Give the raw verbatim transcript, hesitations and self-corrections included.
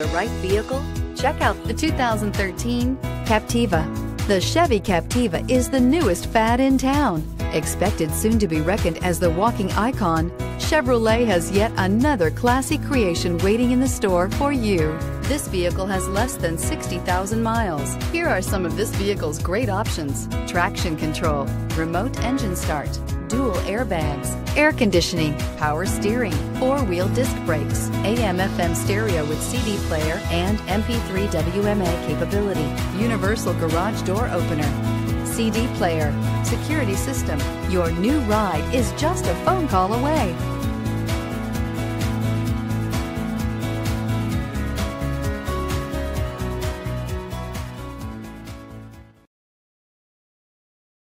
The right vehicle? Check out the two thousand thirteen Captiva. The Chevy Captiva is the newest fad in town. Expected soon to be reckoned as the walking icon, Chevrolet has yet another classy creation waiting in the store for you. This vehicle has less than sixty thousand miles. Here are some of this vehicle's great options: traction control, remote engine start, dual airbags, air conditioning, power steering, four-wheel disc brakes, A M F M stereo with C D player and M P three W M A capability, universal garage door opener, C D player, security system. Your new ride is just a phone call away.